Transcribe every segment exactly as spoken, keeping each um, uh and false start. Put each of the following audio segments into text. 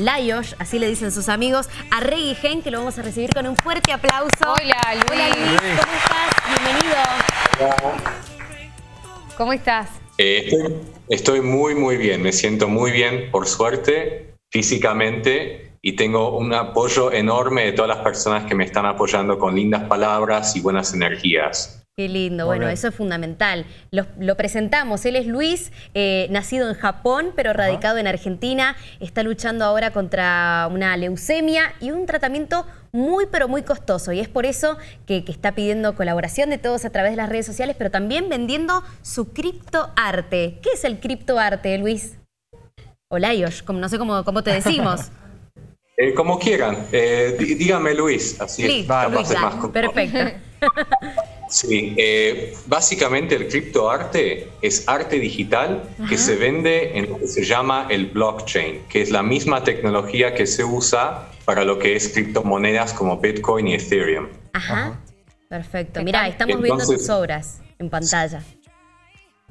Layosh, así le dicen sus amigos, a Arregui Henk, que lo vamos a recibir con un fuerte aplauso. Hola, Luis. Hola, Luis. ¿Cómo estás? Bienvenido. Hola. ¿Cómo estás? Eh, estoy, estoy muy, muy bien. Me siento muy bien, por suerte, físicamente, y tengo un apoyo enorme de todas las personas que me están apoyando con lindas palabras y buenas energías. Qué lindo, bueno, eso es fundamental. Lo, lo presentamos, él es Luis, eh, nacido en Japón, pero radicado en Argentina. Está luchando ahora contra una leucemia y un tratamiento muy, pero muy costoso. Y es por eso que, que está pidiendo colaboración de todos a través de las redes sociales, pero también vendiendo su criptoarte. ¿Qué es el criptoarte, Luis? O Layosh, como, no sé cómo, cómo te decimos. Eh, como quieran. Eh, dígame, Luis. Así Luis, es. Vale, Luis, más perfecto. Sí, eh, básicamente el criptoarte es arte digital que se vende en lo que se llama el blockchain, que es la misma tecnología que se usa para lo que es criptomonedas como Bitcoin y Ethereum. Ajá, perfecto. Mirá, estamos Entonces, viendo tus obras en pantalla.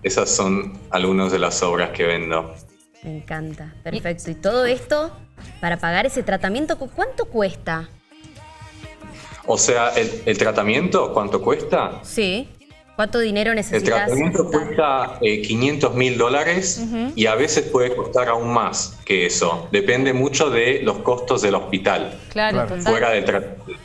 Esas son algunas de las obras que vendo. Me encanta, perfecto. Y todo esto para pagar ese tratamiento, ¿cuánto cuesta? O sea, el, el tratamiento, ¿cuánto cuesta? Sí. ¿Cuánto dinero necesitas? El tratamiento cuesta eh, quinientos mil dólares uh-huh. y a veces puede costar aún más que eso. Depende mucho de los costos del hospital. Claro, claro. Fuera del tratamiento.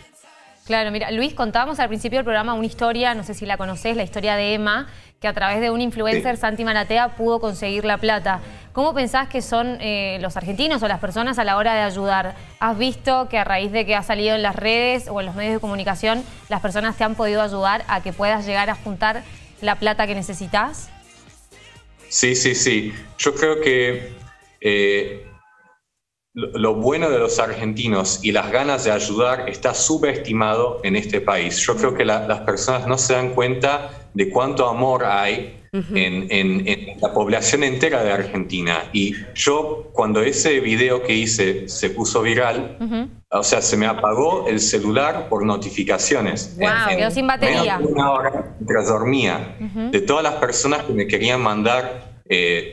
Claro, mira, Luis, contábamos al principio del programa una historia, no sé si la conocés, la historia de Emma, que a través de un influencer, sí. Santi Maratea, pudo conseguir la plata. ¿Cómo pensás que son eh, los argentinos o las personas a la hora de ayudar? ¿Has visto que a raíz de que ha salido en las redes o en los medios de comunicación, las personas te han podido ayudar a que puedas llegar a juntar la plata que necesitas? Sí, sí, sí. Yo creo que eh, lo bueno de los argentinos y las ganas de ayudar está subestimado en este país. Yo creo que la, las personas no se dan cuenta de cuánto amor hay uh-huh. en, en, en la población entera de Argentina. Y yo, cuando ese video que hice se puso viral, uh-huh. o sea, se me apagó el celular por notificaciones. Wow, en, quedó en sin batería. Menos de una hora mientras dormía, uh-huh. de todas las personas que me querían mandar eh,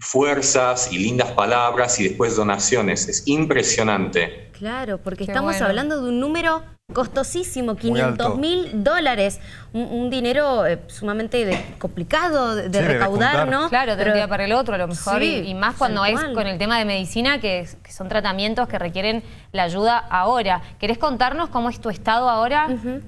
fuerzas y lindas palabras y después donaciones. Es impresionante. Claro, porque Qué estamos bueno. hablando de un número costosísimo, quinientos mil dólares, un, un dinero eh, sumamente de, complicado de, de sí, recaudar, de ¿no? Claro, de un día para el otro a lo mejor, sí, y, y más cuando es con el tema de medicina, que, que son tratamientos que requieren la ayuda ahora. ¿Querés contarnos cómo es tu estado ahora? Uh-huh.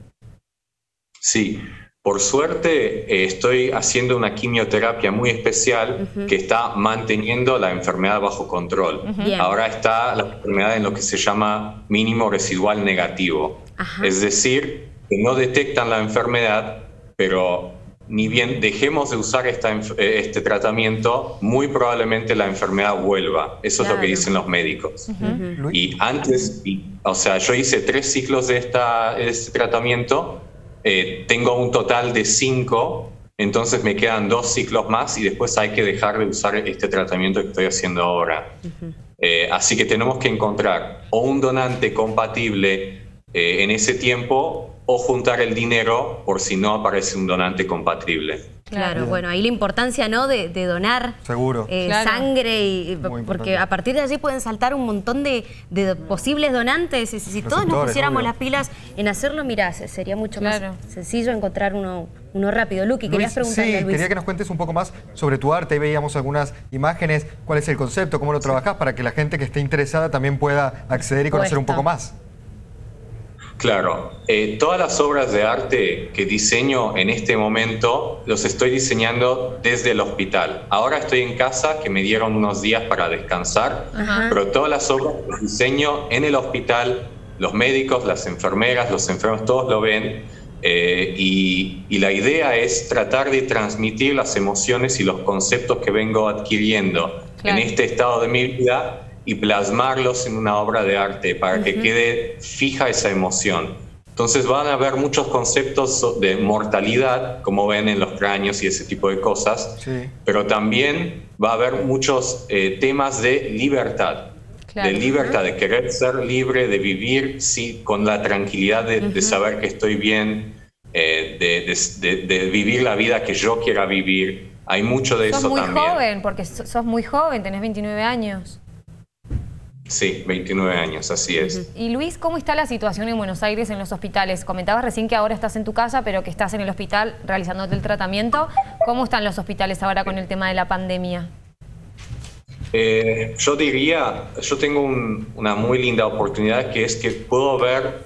Sí, por suerte eh, estoy haciendo una quimioterapia muy especial uh-huh. que está manteniendo la enfermedad bajo control. Uh-huh. Ahora está la enfermedad en lo que se llama mínimo residual negativo. Ajá. Es decir, que no detectan la enfermedad, pero ni bien dejemos de usar esta, este tratamiento, muy probablemente la enfermedad vuelva. Eso claro. es lo que dicen los médicos. Uh-huh. Y antes, o sea, yo hice tres ciclos de, esta, de este tratamiento, eh, tengo un total de cinco, entonces me quedan dos ciclos más y después hay que dejar de usar este tratamiento que estoy haciendo ahora. Uh-huh. eh, así que tenemos que encontrar o un donante compatible Eh, en ese tiempo o juntar el dinero por si no aparece un donante compatible. Claro, bien. Bueno, ahí la importancia no de, de donar Seguro. Eh, claro. sangre, y, porque a partir de allí pueden saltar un montón de, de posibles donantes. Y si, si todos nos pusiéramos obvio. las pilas en hacerlo, mirá, sería mucho claro. más sencillo encontrar uno, uno rápido. Luqui, querías preguntarle, sí, Luis. Quería que nos cuentes un poco más sobre tu arte. Ahí veíamos algunas imágenes. ¿Cuál es el concepto? ¿Cómo lo trabajás? Para que la gente que esté interesada también pueda acceder y conocer Puesto. un poco más. Claro, eh, todas las obras de arte que diseño en este momento los estoy diseñando desde el hospital. Ahora estoy en casa, que me dieron unos días para descansar, Ajá. pero todas las obras las diseño en el hospital. Los médicos, las enfermeras, los enfermos, todos lo ven. Eh, y, y la idea es tratar de transmitir las emociones y los conceptos que vengo adquiriendo claro. en este estado de mi vida, y plasmarlos en una obra de arte para uh-huh. que quede fija esa emoción. Entonces van a haber muchos conceptos de mortalidad, como ven en los cráneos y ese tipo de cosas, sí. pero también va a haber muchos eh, temas de libertad, claro. de libertad, uh-huh. de querer ser libre, de vivir sí, con la tranquilidad de, uh-huh. de saber que estoy bien, eh, de, de, de, de vivir la vida que yo quiera vivir. Hay mucho de sos eso también. Sos muy joven, porque sos muy joven, tenés veintinueve años. Sí, veintinueve años, así es. Y Luis, ¿cómo está la situación en Buenos Aires en los hospitales? Comentabas recién que ahora estás en tu casa, pero que estás en el hospital realizándote el tratamiento. ¿Cómo están los hospitales ahora con el tema de la pandemia? Eh, yo diría, yo tengo un, una muy linda oportunidad, que es que puedo ver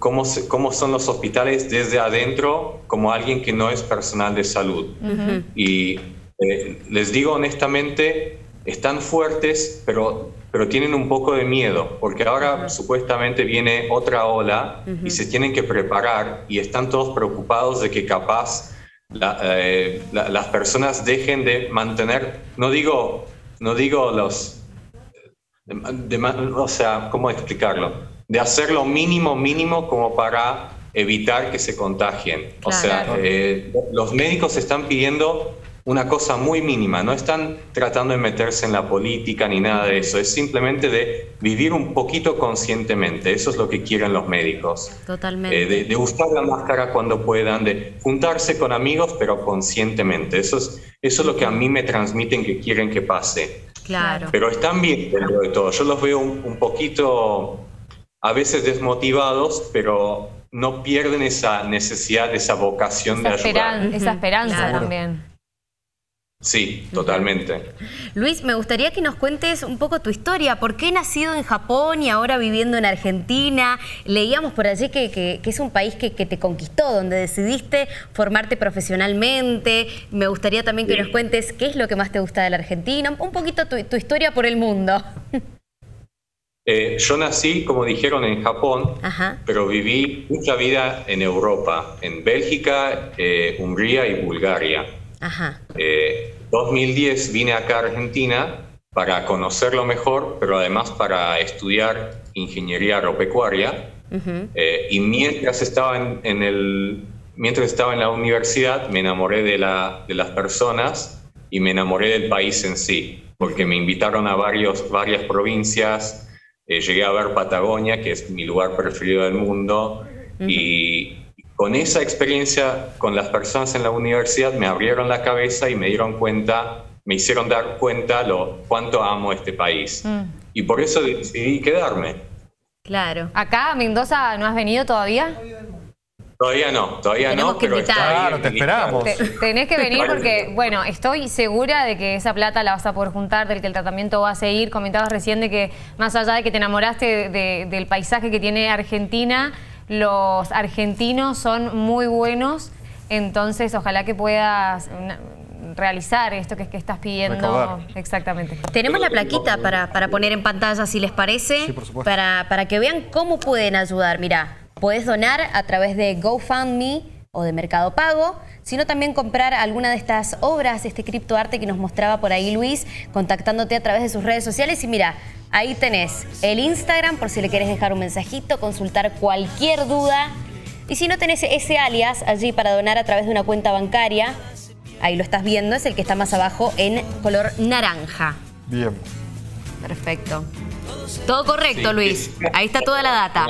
cómo, se, cómo son los hospitales desde adentro, como alguien que no es personal de salud. Uh-huh. Y eh, les digo honestamente, están fuertes, pero, pero tienen un poco de miedo, porque ahora uh-huh. supuestamente viene otra ola uh-huh. y se tienen que preparar y están todos preocupados de que capaz la, eh, la, las personas dejen de mantener, no digo, no digo los, de, de, o sea, ¿cómo explicarlo? De hacer lo mínimo mínimo como para evitar que se contagien. Claro. O sea, eh, los médicos están pidiendo una cosa muy mínima, no están tratando de meterse en la política ni nada de eso, es simplemente de vivir un poquito conscientemente, eso es lo que quieren los médicos. Totalmente. Eh, de, de usar la máscara cuando puedan, de juntarse con amigos pero conscientemente, eso es, eso es lo que a mí me transmiten que quieren que pase. Claro. Pero están bien dentro de todo, yo los veo un, un poquito a veces desmotivados, pero no pierden esa necesidad, esa vocación esa de ayudar. Esperan- esa esperanza claro. también. Sí, totalmente. Luis, me gustaría que nos cuentes un poco tu historia. ¿Por qué nacido en Japón y ahora viviendo en Argentina? Leíamos por allí que, que, que es un país que, que te conquistó, donde decidiste formarte profesionalmente. Me gustaría también que sí. nos cuentes qué es lo que más te gusta de la Argentina. Un poquito tu, tu historia por el mundo. Eh, yo nací, como dijeron, en Japón, Ajá. pero viví mucha vida en Europa, en Bélgica, eh, Hungría y Bulgaria. Ajá. Eh, dos mil diez vine acá a Argentina para conocerlo mejor, pero además para estudiar ingeniería agropecuaria. Uh-huh. eh, y mientras estaba en, en el, mientras estaba en la universidad me enamoré de, la, de las personas y me enamoré del país en sí, porque me invitaron a varios, varias provincias, eh, llegué a ver Patagonia, que es mi lugar preferido del mundo, uh-huh. y con esa experiencia con las personas en la universidad me abrieron la cabeza y me dieron cuenta, me hicieron dar cuenta lo cuánto amo este país. Mm. Y por eso decidí quedarme. Claro. ¿Acá a Mendoza no has venido todavía? Todavía no, todavía Tenemos no, que pero está ahí claro, te esperamos. Te, tenés que venir porque, bueno, estoy segura de que esa plata la vas a poder juntar, del que el tratamiento va a seguir. Comentabas recién de que más allá de que te enamoraste de, de, del paisaje que tiene Argentina, los argentinos son muy buenos, entonces ojalá que puedas realizar esto que, que estás pidiendo. Recordar. Exactamente. Tenemos la plaquita para, para poner en pantalla, si les parece, sí, por supuesto. Para, para que vean cómo pueden ayudar. Mirá, podés donar a través de GoFundMe o de Mercado Pago, sino también comprar alguna de estas obras, este criptoarte que nos mostraba por ahí Luis, contactándote a través de sus redes sociales. Y mira, ahí tenés el Instagram por si le querés dejar un mensajito, consultar cualquier duda. Y si no tenés ese alias allí para donar a través de una cuenta bancaria, ahí lo estás viendo, es el que está más abajo en color naranja. Bien. Perfecto. Todo correcto, sí. Luis. Ahí está toda la data.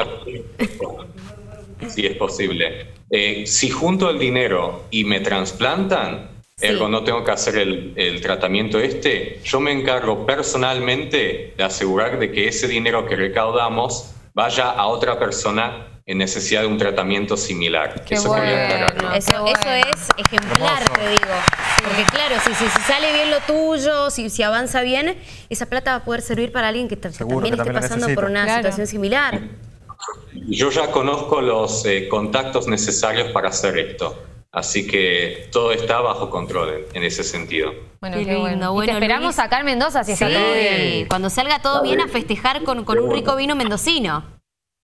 Sí, es posible. Eh, si junto el dinero y me trasplantan, sí. ergo no tengo que hacer el, el tratamiento este, yo me encargo personalmente de asegurar de que ese dinero que recaudamos vaya a otra persona en necesidad de un tratamiento similar. Qué eso, bueno. aclarar, eso, bueno. eso es ejemplar, Hermoso. Te digo. Sí. Porque claro, si, si, si sale bien lo tuyo, si, si avanza bien, esa plata va a poder servir para alguien que, que también que esté también pasando por una claro. situación similar. Yo ya conozco los eh, contactos necesarios para hacer esto. Así que todo está bajo control en, en ese sentido. Bueno, qué, qué lindo. Bueno. Y bueno, te esperamos Luis. Acá en Mendoza, si sí. está todo bien. Cuando salga todo bien, a festejar con, con un rico vino mendocino.